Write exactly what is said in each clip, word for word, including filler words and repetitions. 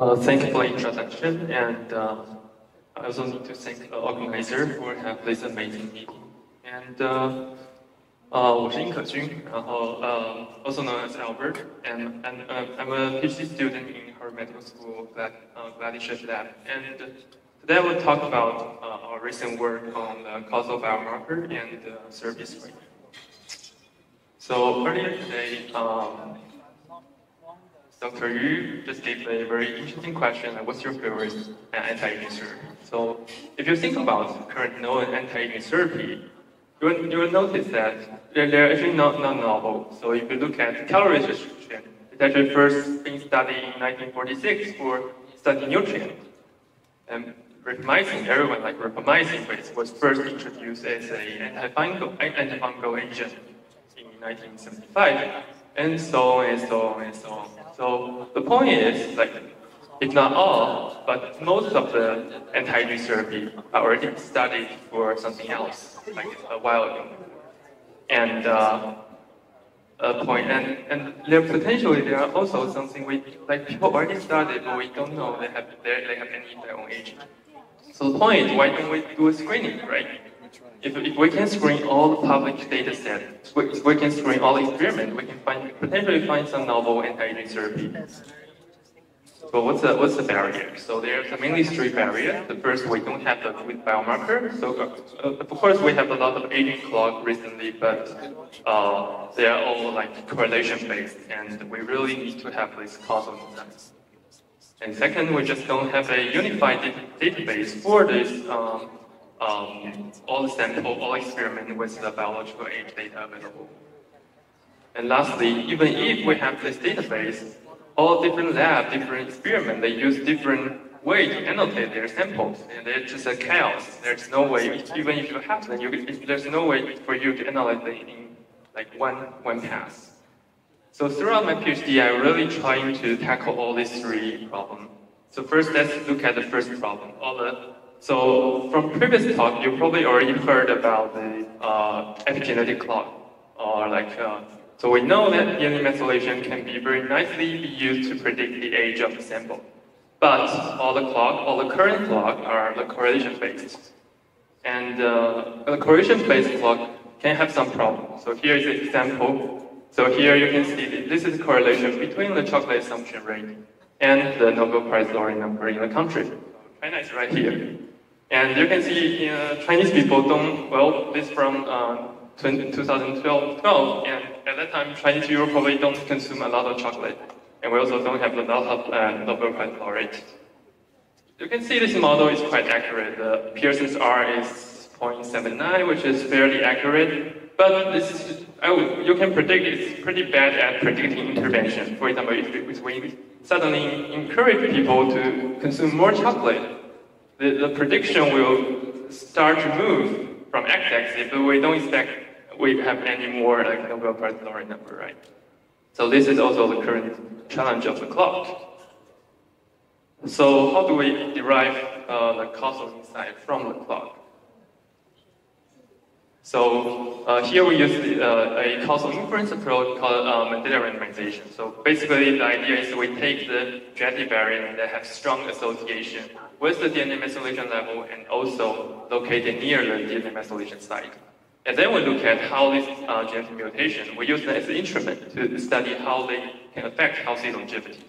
Uh, thank you for the introduction, and uh, I also need to thank the organizer for having this amazing meeting. And uh, uh, I'm Yin Kejun, uh, also known as Albert, and, and uh, I'm a PhD student in her medical school, Glad, uh, Gladyshire Lab. And uh, today we'll talk about uh, our recent work on the causal biomarker and uh, therapy screening. So earlier today, um, Doctor Yu just gave a very interesting question, like what's your favorite anti-aging therapy? So if you think about current known anti-aging therapy, you will, you will notice that they're, they're actually not, not novel. So if you look at calorie restriction, it's actually first being studied in nineteen forty-six for studying nutrients. And rapamycin, everyone like rapamycin, but it was first introduced as an antifungal, antifungal agent in nineteen seventy-five, and so on and so on and so on. So the point is, like, if not all, but most of the anti-aging therapy are already studied for something else, like a while ago. And uh, a point, and and there potentially there are also something we like people already studied, but we don't know they have they, they have any of their own agent. So the point is, why don't we do a screening, right? If, if we can screen all the public data sets, we, we can screen all the experiments, we can find, potentially find some novel anti-aging therapy. But what's the, what's the barrier? So there's mainly three barriers. The first, we don't have the good biomarker. So uh, of course, we have a lot of aging clock recently, but uh, they are all like correlation-based, and we really need to have this causal insights. And second, we just don't have a unified database for this um, Um, all the sample, all experiment with the biological age data available. And lastly, even if we have this database, all different labs, different experiments, they use different way to annotate their samples, and it's just a chaos. There's no way, even if you have them, you, there's no way for you to analyze them in like one, one pass. So throughout my PhD, I'm really trying to tackle all these three problems. So first, let's look at the first problem, all the So from previous talk, you probably already heard about the uh, epigenetic clock, or like uh, so we know that D N A methylation can be very nicely be used to predict the age of the sample, but all the clock, all the current clock, are the correlation based, and uh, the correlation based clock can have some problems. So here is an example. So here you can see that this is the correlation between the chocolate assumption rate and the Nobel Prize laureate number in the country. China is right here. And you can see uh, Chinese people don't, well, this from uh, twenty twelve, and at that time, Chinese people probably don't consume a lot of chocolate. And we also don't have a lot of uh, Nobel Prize laureates. You can see this model is quite accurate. The Pearson's R is zero point seven nine, which is fairly accurate. But this is, I would, you can predict it's pretty bad at predicting intervention. For example, if, if we suddenly encourage people to consume more chocolate, The, the prediction will start to move from x-axis, but we don't expect we have any more like Nobel Prize laureate number, right? So this is also the current challenge of the clock. So how do we derive uh, the causal insight from the clock? So uh, here we use the, uh, a causal inference approach called uh, Mendelian randomization. So basically the idea is we take the genetic variant that have strong association with the D N A methylation level and also located near the D N A methylation site. And then we look at how this uh, genetic mutation, we use that as an instrument to study how they can affect healthy longevity.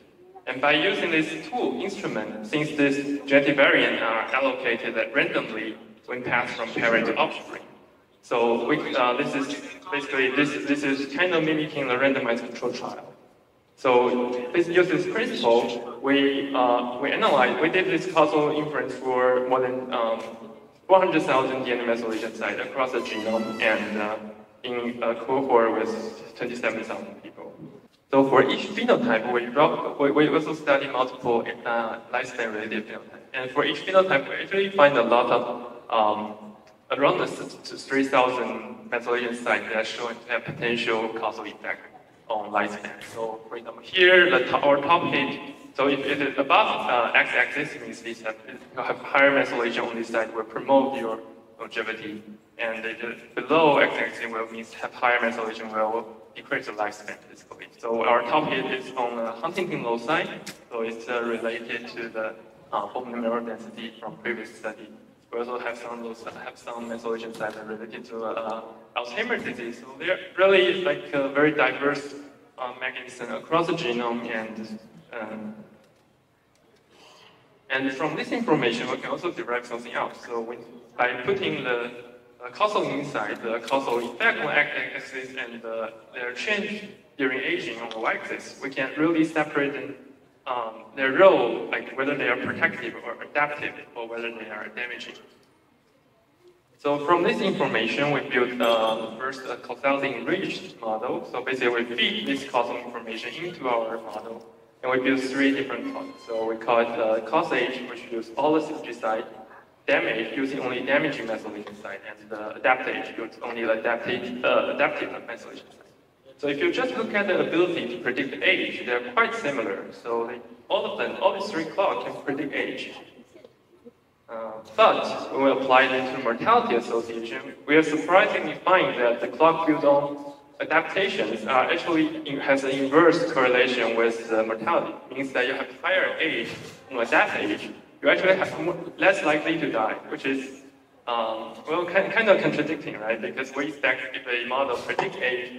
And by using this tool instrument, since these genetic variants are allocated randomly when passed from parent to offspring. So we, uh, this is basically, this, this is kind of mimicking the randomized control trial. So this uses this principle, we, uh, we analyzed, we did this causal inference for more than um, one hundred thousand D N A methylation sites across the genome and uh, in a cohort with twenty-seven thousand people. So for each phenotype, we, rock, we, we also study multiple uh, lifespan-related phenotypes. And for each phenotype, we actually find a lot of um, around the three thousand methylation sites that are shown to have potential causal effect on lifespan. So for example, here, the our top hit, so if it is above uh, x-axis, it means this have, you have higher methylation on this side will promote your longevity, and it, below x-axis will means have higher methylation will decrease the lifespan, basically. So our topic is on uh, Huntington loci, so it's uh, related to the uh, bone mineral density from previous study. We also have some have some methylations that are related to uh, Alzheimer's disease. So they're really like a very diverse uh, mechanism across the genome, and um, and from this information we can also derive something else. So we, by putting the uh, causal insight, the causal effect on x-axis, and uh, their change during aging on the y-axis, we can really separate them. Um, their role, like whether they are protective or adaptive, or whether they are damaging. So from this information, we built uh, the first uh, causality enriched model. So basically, we feed this causal information into our model, and we build three different causes. So we call it uh, cause age, which uses all the C G side, damage using only damaging methylation side, and uh, adaptage uses only adaptive uh, adaptive methylation side. So if you just look at the ability to predict age, they are quite similar. So they, all of them, all these three clocks can predict age. Uh, but when we apply them to mortality association, we are surprisingly find that the clock built on adaptations are actually in, has an inverse correlation with uh, mortality. It means that you have higher age, you know, that age, you actually have more, less likely to die, which is Um, well, kind, kind of contradicting, right? Because we expect if a model predicts age,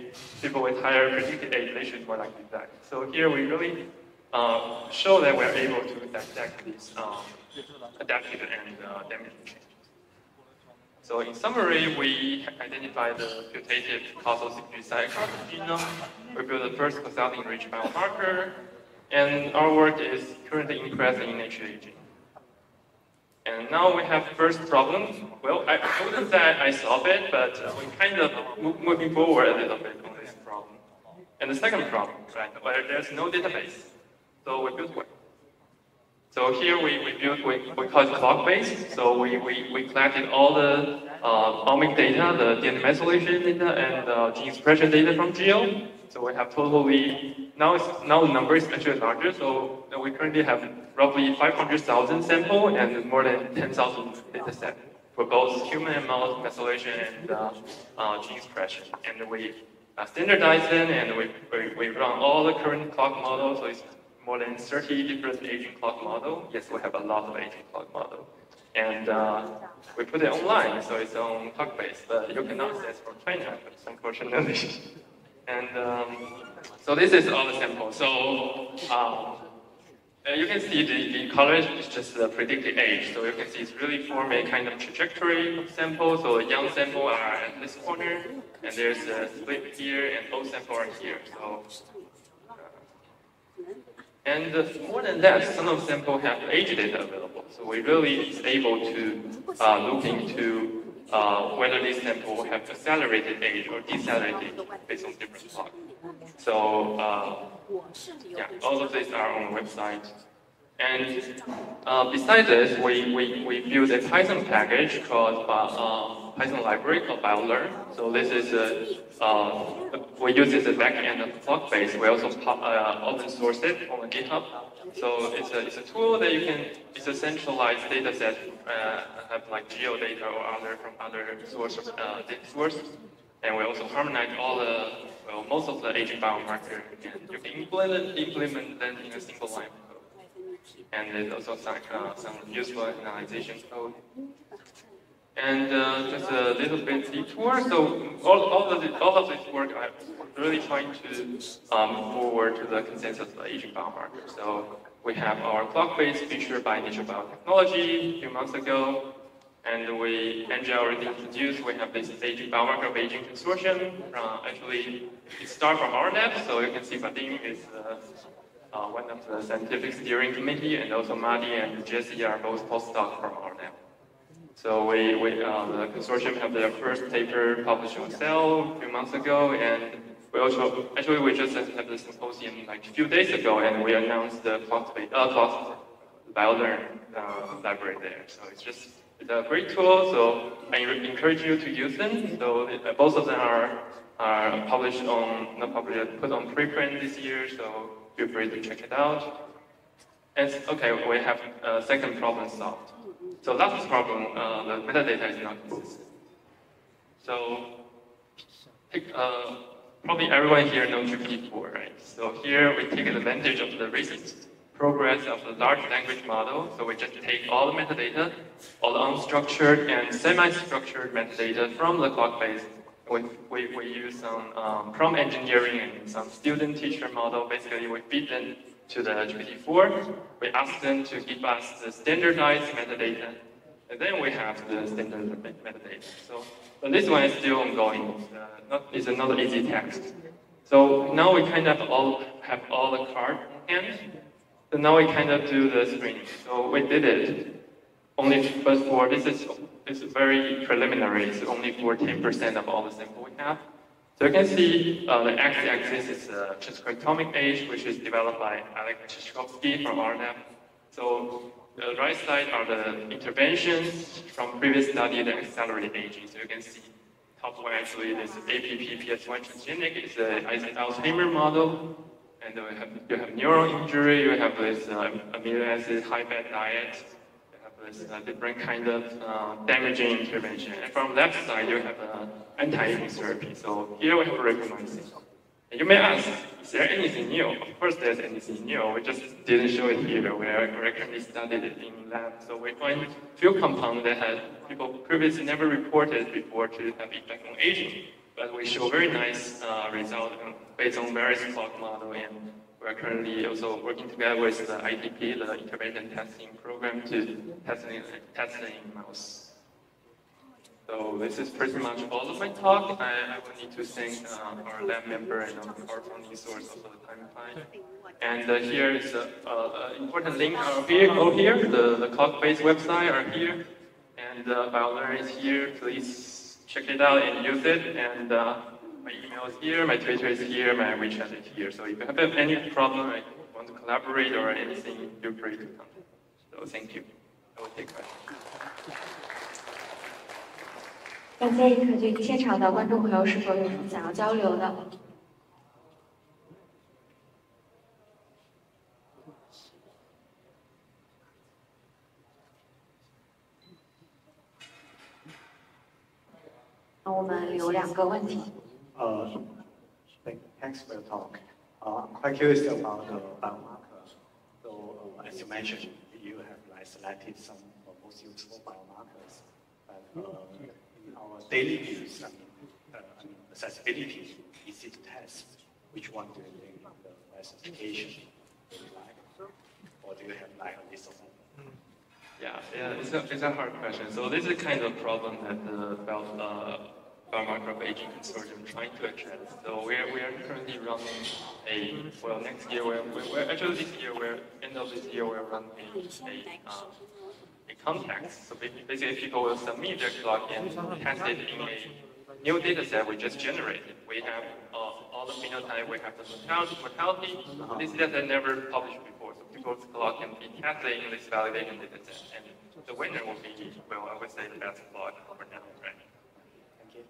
people with higher predicted age, they should more likely die. So here we really uh, show that we're able to detect these um, adaptive and uh, damaging changes. So in summary, we identify the putative causal signature site across the genome. We built the first causality enriched biomarker, and our work is currently in present in Nature Aging. And now we have first problem. Well, I wouldn't say I solved it, but uh, we're kind of mo moving forward a little bit on this problem. And the second problem, right, where there's no database. So we built one. So here we, we built, we, we call it clock-based. So we, we, we collected all the uh, omic data, the D N A methylation data, and uh, gene expression data from GEO. So we have totally, now, it's, now the number is actually larger, so we currently have roughly five hundred thousand samples and more than ten thousand data sets for both human and mouse methylation and uh, uh, gene expression. And we uh, standardize them, and we, we, we run all the current clock models, so it's more than thirty different aging clock models. Yes, we have a lot of aging clock models. And uh, we put it online, so it's on clock-based, but you cannot access from China, unfortunately. And um, so this is all the sample. So um, you can see the, the color is just the predicted age. So you can see it's really forming a kind of trajectory of sample. So the young sample are at this corner, and there's a split here, and old sample are here. So, uh, and uh, more than that, some of sample have age data available. So we really is able to uh, look into Uh, whether these samples have accelerated age or decelerated based on different clock. So, uh, yeah, all of these are on the website. And uh, besides this, we, we, we built a Python package called uh, Python library called Biolearn. So this is a, uh, we use this as a backend of clock base. We also pop, uh, open source it on GitHub. So it's a, it's a tool that you can, it's a centralized data set, uh, have like geo data or other from other source, uh, data source. And we also harmonize all the, well, most of the aging biomarker. And you can implement, implement them in a single line code. And there's also some, uh, some useful analyzation code. And uh, just a little bit detour. So all, all, of the, all of this work I'm really trying to um, forward to the consensus of the aging biomarker. So we have our clock-based feature by Nature Biotechnology a few months ago. And we, Angela already introduced, we have this aging biomarker of aging consortium. Uh, actually, it starts from our lab, so you can see Vadim is uh, uh, one of the scientific steering committee, and also Madi and Jesse are both postdocs from our lab. So we, we uh, the consortium have their first paper published on Cell a few months ago, and we also actually we just had the symposium like a few days ago, and we announced the clock uh, Biolearn uh, library there. So it's just it's a great tool. So I encourage you to use them. So it, uh, both of them are are published on not published put on preprint this year. So feel free to check it out. And okay, we have a second problem solved. So last problem, uh, the metadata is not consistent. So uh, probably everyone here knows G P T four, right? So here we take advantage of the recent progress of the large language model. So we just take all the metadata, all the unstructured and semi-structured metadata from the clock base. We, we, we use some um, prompt engineering and some student-teacher model. Basically, we feed them to the G P T four. We ask them to give us the standardized metadata. And then we have the standard metadata. So but this one is still ongoing. Uh, not, it's another easy text. So now we kind of all have all the cards in hand. So now we kind of do the screening. So we did it only first for this is it's very preliminary. It's only for ten percent of all the sample we have. So you can see uh, the x-axis is uh, transcriptomic age, which is developed by Alec Chyschkowski from our lab. So the right side are the interventions from previous study that accelerate aging. So you can see top one actually is A P P P S one transgenic. It's an Alzheimer's model. And then we have, you have neural injury, you have this uh, amino acid high fat diet, you have this uh, different kind of uh, damaging intervention. And from left side, you have uh, anti-aging therapy. So here we have rapamycin. And you may ask, is there anything new? Of course there's anything new, we just didn't show it here. We currently studied it in lab, so we find few compounds that had people previously never reported before to have effect on aging. But we show very nice uh, results based on various clock model, and we're currently also working together with the I T P, the Intervention Testing Program, to test in, test in mouse. So this is pretty much all of my talk. I, I will need to thank uh, our lab member and our PowerPoint resource also the timeline. And uh, here is an uh, important link out here, go here. The, the clock-based website are here. And uh, Biolearn is here. Please check it out and use it. And uh, my email is here, my Twitter is here, my WeChat is here. So if you have any problem, I want to collaborate or anything, feel free to come. So thank you. I will take questions. 感谢一刻局现场的观众朋友，是否有什么想要交流的？那我们留两个问题。呃、uh, thanks for the talk. Uh, I'm quite curious about the biomarker. So, uh, as you mentioned, you have like, selected some of the most useful biomarkers. But, uh, our daily use, I mean, uh, I mean accessibility, easy to test. Which one do you think the best application would you like? Or do you have like a list of them? Yeah, yeah, it's a, it's a hard question. So this is kind of problem that the Biomarker of Aging Consortium trying to address. So we are, we are currently running a, well next year, we're, we're actually this year, we're, end of this year, we're running a, um, context. So basically people will submit their clock and test it in a new data set we just generated. We have uh, all the phenotype, we have the mortality. This data set never published before. So people's clock can be tested in this validation data set. And the winner will be, well, I would say the best clock for now, right? Thank you.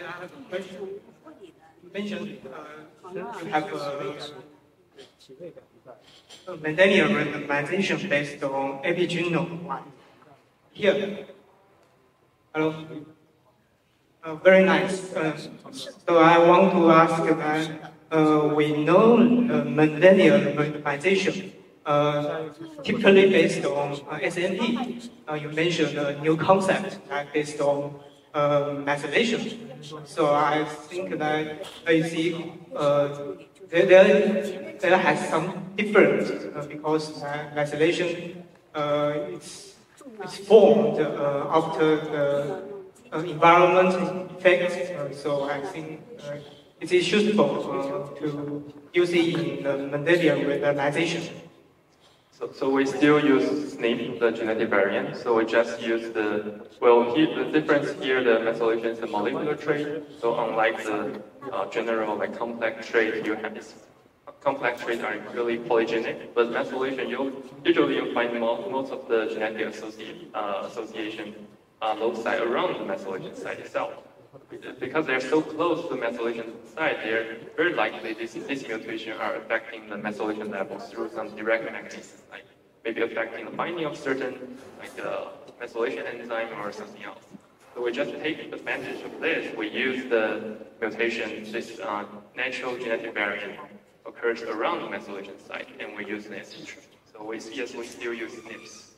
Yeah, I have a question. You mentioned uh, you have uh, So Mendelian randomization based on epigenome one. Here. Hello. Uh, very nice. Uh, so I want to ask that uh, we know uh, Mendelian randomization uh, typically based on uh, S N P. Uh, you mentioned a new concept uh, based on uh, methylation. So I think that I see. Uh, There, there has some difference uh, because uh, methylation uh, it's, it's formed uh, after the uh, environment effects. Uh, so I think uh, it is useful uh, to use it in the Mendelian randomization. So, so we still use S N P, the genetic variant. So we just use the, well, here, the difference here, the methylation is the molecular trait. So unlike the uh, general like complex trait, you have this complex traits are really polygenic. But methylation, you usually you find mo most of the genetic associate, uh, association uh, loci around the methylation site itself. Because they're so close to the methylation site, they're very likely these mutations are affecting the methylation levels through some direct mechanisms, like maybe affecting the binding of certain like the uh, methylation enzyme or something else. So we just take advantage of this. We use the mutation, this uh, natural genetic variant occurs around the methylation site, and we use this. So we, yes, we still use S N Ps.